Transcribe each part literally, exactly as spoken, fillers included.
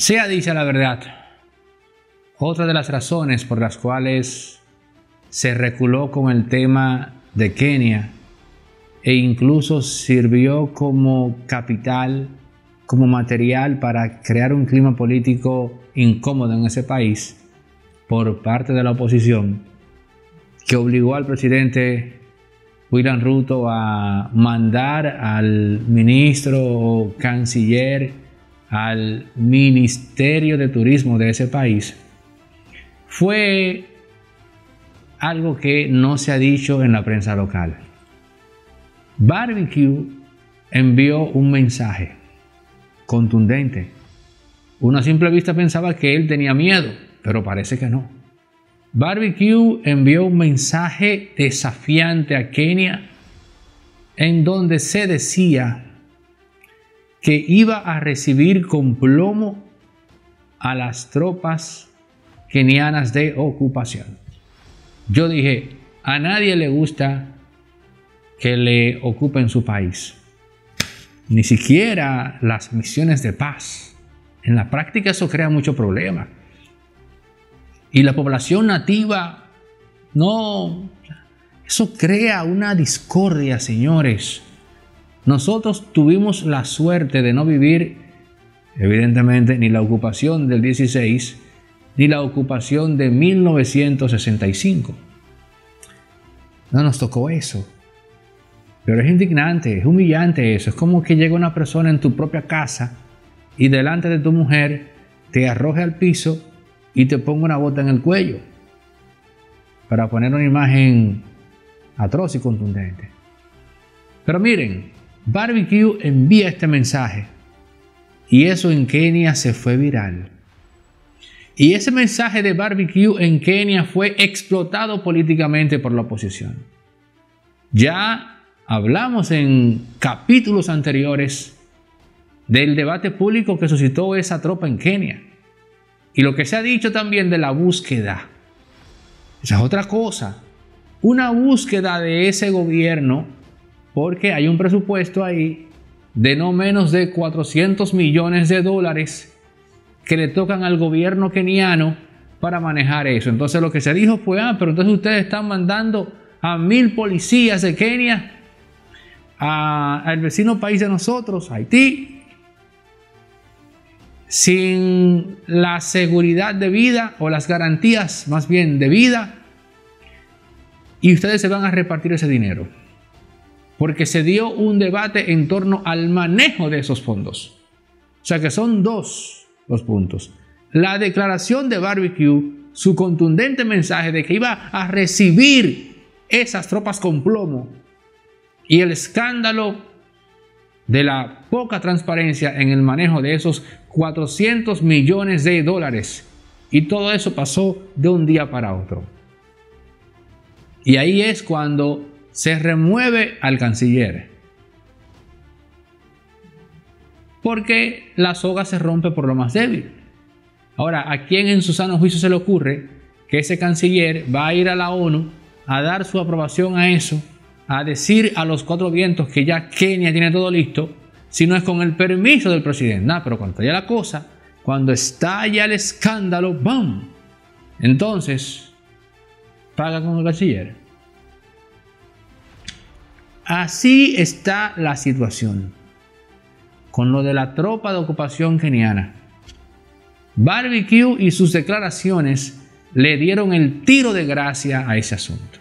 Sea dicha la verdad, otra de las razones por las cuales se reculó con el tema de Kenia e incluso sirvió como capital, como material para crear un clima político incómodo en ese país por parte de la oposición, que obligó al presidente William Ruto a mandar al ministro o canciller al Ministerio de Turismo de ese país, fue algo que no se ha dicho en la prensa local. Barbecue envió un mensaje contundente. Una simple vista pensaba que él tenía miedo, pero parece que no. Barbecue envió un mensaje desafiante a Kenia, en donde se decía que iba a recibir con plomo a las tropas kenianas de ocupación. Yo dije, a nadie le gusta que le ocupen su país, ni siquiera las misiones de paz. En la práctica eso crea mucho problema. Y la población nativa, no, eso crea una discordia, señores. Nosotros tuvimos la suerte de no vivir, evidentemente, ni la ocupación del dieciséis, ni la ocupación de mil novecientos sesenta y cinco. No nos tocó eso. Pero es indignante, es humillante eso. Es como que llega una persona en tu propia casa y delante de tu mujer te arroje al piso y te pongo una bota en el cuello, para poner una imagen atroz y contundente. Pero miren, Barbecue envía este mensaje, y eso en Kenia se fue viral. Y ese mensaje de Barbecue en Kenia fue explotado políticamente por la oposición. Ya hablamos en capítulos anteriores del debate público que suscitó esa tropa en Kenia. Y lo que se ha dicho también de la búsqueda, esa es otra cosa, una búsqueda de ese gobierno, porque hay un presupuesto ahí de no menos de cuatrocientos millones de dólares que le tocan al gobierno keniano para manejar eso. Entonces lo que se dijo fue, ah, pero entonces ustedes están mandando a mil policías de Kenia al vecino país de nosotros, Haití, sin la seguridad de vida o las garantías más bien de vida, y ustedes se van a repartir ese dinero, porque se dio un debate en torno al manejo de esos fondos. O sea que son dos los puntos: la declaración de Barbecue, su contundente mensaje de que iba a recibir esas tropas con plomo, y el escándalo de la poca transparencia en el manejo de esos cuatrocientos millones de dólares. Y todo eso pasó de un día para otro. Y ahí es cuando se remueve al canciller, porque la soga se rompe por lo más débil. Ahora, ¿a quién en su sano juicio se le ocurre que ese canciller va a ir a la ONU a dar su aprobación a eso, a decir a los cuatro vientos que ya Kenia tiene todo listo, si no es con el permiso del presidente? Nada, pero cuando estalla la cosa, cuando estalla el escándalo, ¡bam!, entonces paga con el canciller. Así está la situación con lo de la tropa de ocupación keniana. Barbecue y sus declaraciones le dieron el tiro de gracia a ese asunto.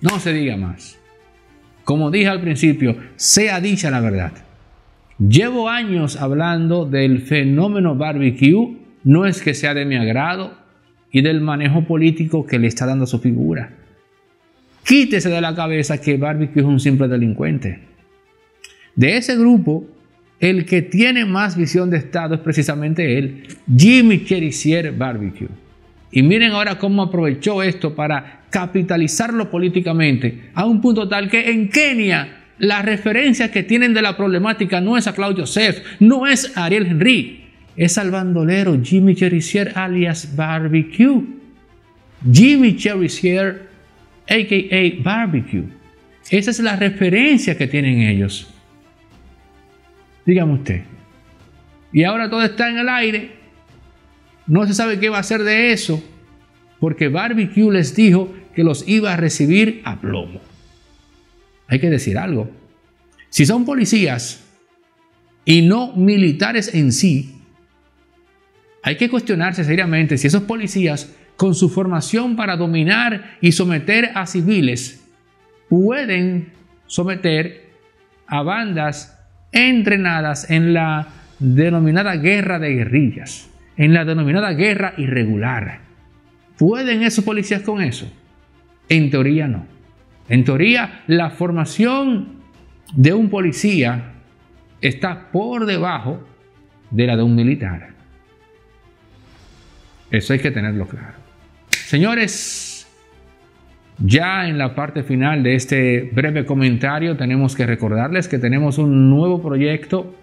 No se diga más. Como dije al principio, sea dicha la verdad. Llevo años hablando del fenómeno Barbecue, no es que sea de mi agrado, y del manejo político que le está dando a su figura. Quítese de la cabeza que Barbecue es un simple delincuente. De ese grupo, el que tiene más visión de Estado es precisamente él, Jimmy Cherisier Barbecue. Y miren ahora cómo aprovechó esto para capitalizarlo políticamente, a un punto tal que en Kenia las referencias que tienen de la problemática no es a Claude Joseph, no es a Ariel Henry, es al bandolero Jimmy Cherisier alias Barbecue. Jimmy Cherisier a k a. Barbecue. Esa es la referencia que tienen ellos. Dígame usted. Y ahora todo está en el aire No se sabe qué va a hacer de eso, porque Barbecue les dijo que los iba a recibir a plomo. Hay que decir algo. Si son policías y no militares en sí, hay que cuestionarse seriamente si esos policías, con su formación para dominar y someter a civiles, pueden someter a bandas entrenadas en la denominada guerra de guerrillas, en la denominada guerra irregular. ¿Pueden esos policías con eso? En teoría no. En teoría, la formación de un policía está por debajo de la de un militar. Eso hay que tenerlo claro. Señores, ya en la parte final de este breve comentario tenemos que recordarles que tenemos un nuevo proyecto.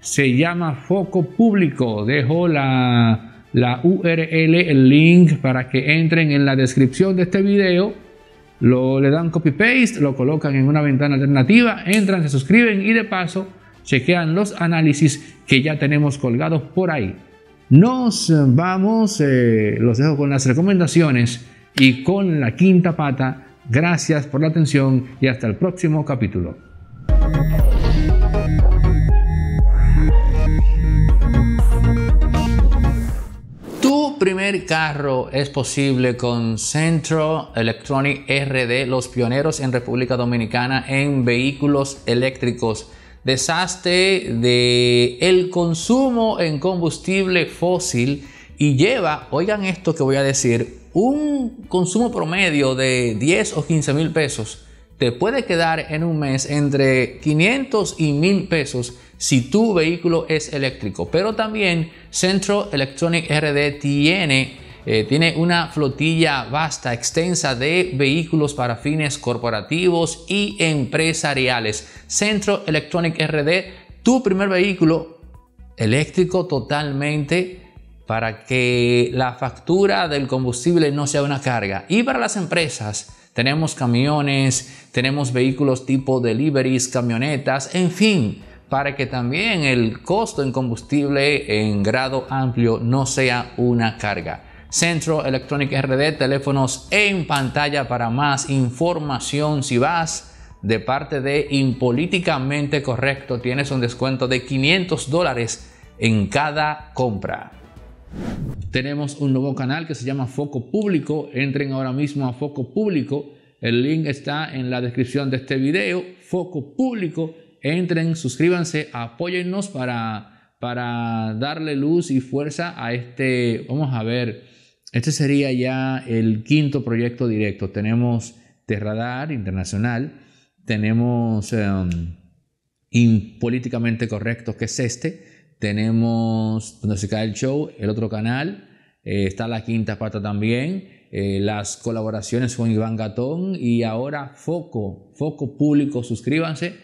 Se llama Foco Público. Dejo la... la U R L, el link para que entren en la descripción de este video, lo, le dan copy paste, lo colocan en una ventana alternativa, entran, se suscriben y de paso chequean los análisis que ya tenemos colgados por ahí. Nos vamos, eh, los dejo con las recomendaciones y con La Quinta Pata. Gracias por la atención y hasta el próximo capítulo. Primer carro es posible con Centro Electronic R D, los pioneros en República Dominicana en vehículos eléctricos. Desastre del consumo en combustible fósil y lleva, oigan esto que voy a decir, un consumo promedio de diez o quince mil pesos. Te puede quedar en un mes entre quinientos y mil pesos si tu vehículo es eléctrico. Pero también Centro Electronic R D tiene, eh, tiene una flotilla vasta, extensa de vehículos para fines corporativos y empresariales. Centro Electronic R D, tu primer vehículo eléctrico totalmente, para que la factura del combustible no sea una carga. Y para las empresas, tenemos camiones, tenemos vehículos tipo deliveries, camionetas, en fin, para que también el costo en combustible en grado amplio no sea una carga. Centro Electronic R D, teléfonos en pantalla para más información. Si vas de parte de Impolíticamente Correcto, tienes un descuento de quinientos dólares en cada compra. Tenemos un nuevo canal que se llama Foco Público. Entren ahora mismo a Foco Público. El link está en la descripción de este video. Foco Público. Entren, suscríbanse, apóyennos para, para darle luz y fuerza a este. Vamos a ver, este sería ya el quinto proyecto directo. Tenemos Terradar Internacional. Tenemos um, Impolíticamente Correcto, que es este. Tenemos Donde Se Cae el Show, el otro canal. Eh, está La Quinta Pata también. Eh, las colaboraciones con Iván Gatón. Y ahora Foco, Foco Público. Suscríbanse,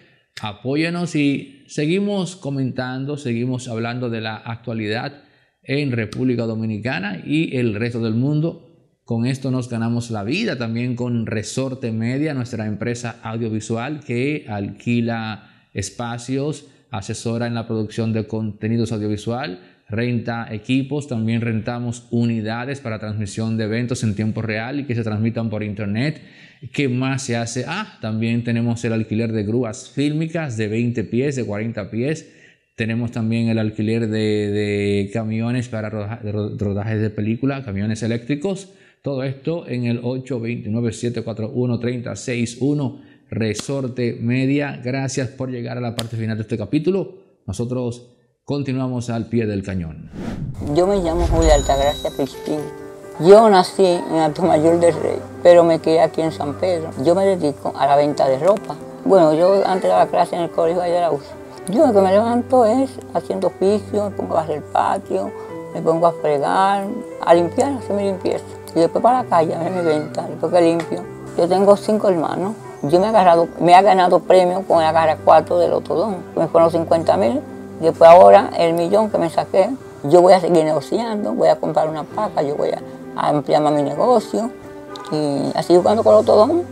apóyenos y seguimos comentando, seguimos hablando de la actualidad en República Dominicana y el resto del mundo. Con esto nos ganamos la vida también con Resorte Media, nuestra empresa audiovisual que alquila espacios, asesora en la producción de contenidos audiovisual, renta equipos, también rentamos unidades para transmisión de eventos en tiempo real y que se transmitan por internet. ¿Qué más se hace? Ah, también tenemos el alquiler de grúas fílmicas de veinte pies, de cuarenta pies. Tenemos también el alquiler de, de camiones para roda, de rodajes de película, camiones eléctricos. Todo esto en el ocho dos nueve, siete cuatro uno, tres cero seis uno. Resorte Media. Gracias por llegar a la parte final de este capítulo. Nosotros continuamos al pie del cañón. Yo me llamo Julia Altagracia Pistín. Yo nací en Alto Mayor del Rey, pero me quedé aquí en San Pedro. Yo me dedico a la venta de ropa. Bueno, yo antes daba clase en el colegio allá de la U C I. Yo lo que me levanto es haciendo oficio, me pongo a hacer el patio, me pongo a fregar, a limpiar, a hacer mi limpieza. Y después para la calle, a hacer mi venta, después que limpio. Yo tengo cinco hermanos. Yo me he, agarrado, me he ganado premios con la garra cuatro del Otodón. Me fueron cincuenta mil, después ahora el millón que me saqué. Yo voy a seguir negociando, voy a comprar una paca, yo voy a, a ampliar más mi negocio. Y así jugando con el Otodón,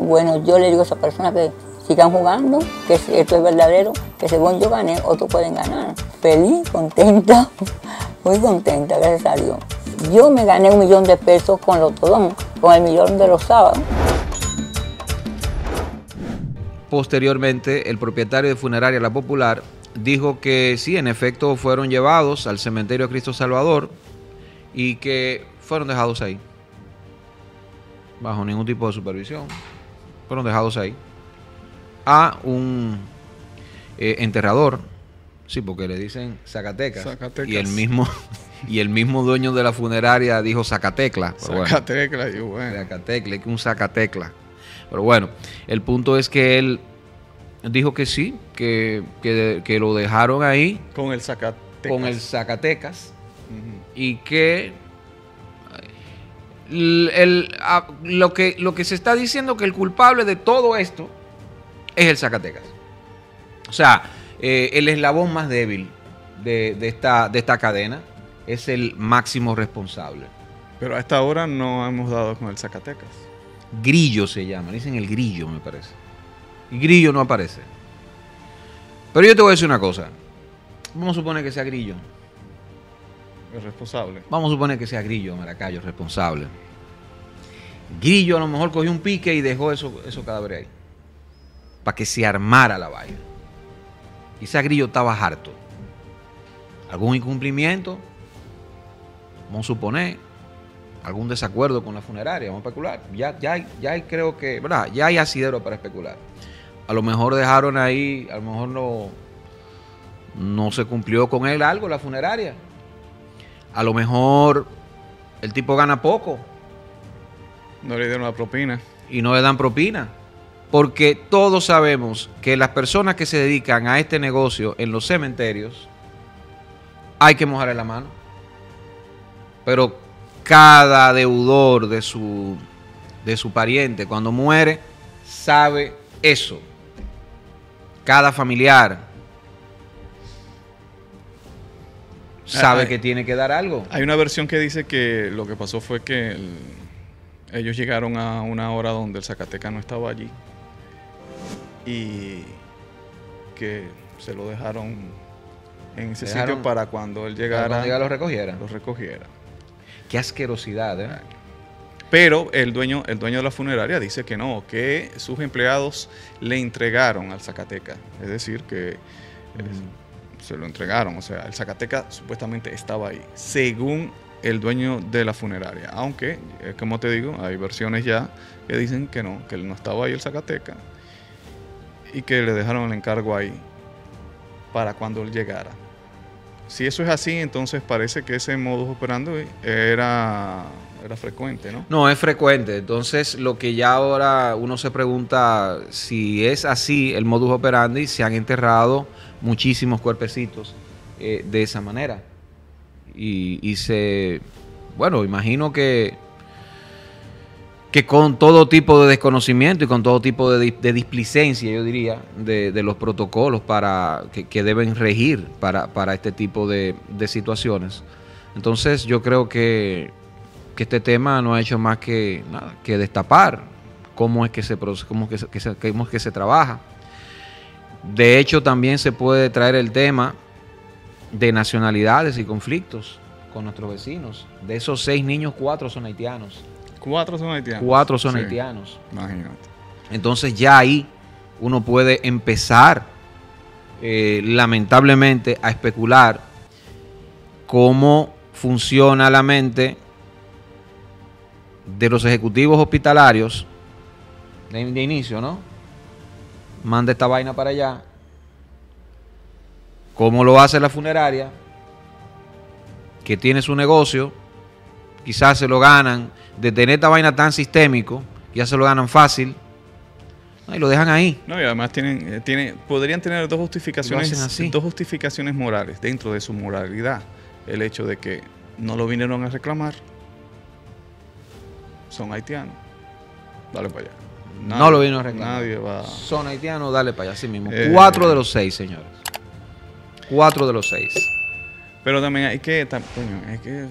bueno, yo le digo a esa persona que sigan jugando, que esto es verdadero, que según yo gané, otros pueden ganar. Feliz, contenta, muy contenta, gracias a Dios. Yo me gané un millón de pesos con el Otodón, con el millón de los sábados. Posteriormente, el propietario de Funeraria La Popular dijo que sí, en efecto, fueron llevados al cementerio de Cristo Salvador y que fueron dejados ahí, bajo ningún tipo de supervisión. Fueron dejados ahí a un eh, enterrador, sí, porque le dicen Zacatecas, Zacatecas. Y el mismo... Y el mismo dueño de la funeraria dijo Zacatecla. Zacatecla, bueno, yo bueno. Zacatecla, es que un Zacatecla. Pero bueno, el punto es que él dijo que sí, que, que, que lo dejaron ahí. Con el Zacatecas. Con el Zacatecas. Uh-huh. Y que, el, el, a, lo que lo que se está diciendo que el culpable de todo esto es el Zacatecas. O sea, eh, el eslabón más débil de, de, esta, de esta cadena es el máximo responsable. Pero a esta hora no hemos dado con el Zacatecas. Grillo se llama, dicen el Grillo, me parece. Y Grillo no aparece. Pero yo te voy a decir una cosa. Vamos a suponer que sea Grillo el responsable. Vamos a suponer que sea Grillo, Maracayo, responsable. Grillo a lo mejor cogió un pique y dejó esos eso cadáveres ahí, para que se armara la vaina. Quizá Grillo estaba harto. Algún incumplimiento, vamos a suponer, algún desacuerdo con la funeraria, vamos a especular. Ya, ya, ya hay, creo que, ¿verdad? Ya hay asidero para especular. A lo mejor dejaron ahí, a lo mejor no, no se cumplió con él algo, la funeraria. A lo mejor el tipo gana poco. No le dieron la propina. Y no le dan propina. Porque todos sabemos que las personas que se dedican a este negocio en los cementerios, hay que mojarle la mano. Pero cada deudor de su, de su pariente cuando muere sabe eso. Cada familiar sabe hay, que tiene que dar algo. Hay una versión que dice que lo que pasó fue que el, ellos llegaron a una hora donde el Zacatecas no estaba allí y que se lo dejaron en ese dejaron, sitio para cuando él llegara, cuando llegara los recogiera. Los recogiera. Qué asquerosidad, ¿eh? Pero el dueño, el dueño de la funeraria dice que no, que sus empleados le entregaron al Zacatecas. Es decir, que mm. se lo entregaron. O sea, el Zacatecas supuestamente estaba ahí, según el dueño de la funeraria. Aunque, como te digo, hay versiones ya que dicen que no, que no estaba ahí el Zacatecas y que le dejaron el encargo ahí para cuando él llegara. Si eso es así, entonces parece que ese modus operandi era, era frecuente, ¿no? No, es frecuente. Entonces, lo que ya ahora uno se pregunta, si es así el modus operandi, se han enterrado muchísimos cuerpecitos eh, de esa manera. Y, y se... Bueno, imagino que, que con todo tipo de desconocimiento y con todo tipo de, de displicencia, yo diría, de, de los protocolos para que, que deben regir para, para este tipo de, de situaciones. Entonces yo creo que, que este tema no ha hecho más que, nada, que destapar cómo es que se, cómo es que, que se, cómo es que se trabaja. De hecho, también se puede traer el tema de nacionalidades y conflictos con nuestros vecinos. De esos seis niños, cuatro son haitianos. Cuatro son haitianos. Cuatro son sí, haitianos. Imagínate. Entonces ya ahí uno puede empezar, eh, lamentablemente, a especular cómo funciona la mente de los ejecutivos hospitalarios de, de inicio, ¿no? Manda esta vaina para allá. ¿Cómo lo hace la funeraria? Que tiene su negocio, quizás se lo ganan. De tener esta vaina tan sistémico, ya se lo ganan fácil, ¿no? Y lo dejan ahí. No, y además tienen, tienen, podrían tener dos justificaciones, dos justificaciones morales dentro de su moralidad. El hecho de que no lo vinieron a reclamar, son haitianos, dale para allá. Nadie, no lo vinieron a reclamar, nadie va. Son haitianos, dale para allá, así mismo. Eh, Cuatro de los seis, señores. Cuatro de los seis. Pero también hay que... Tam, coño, hay que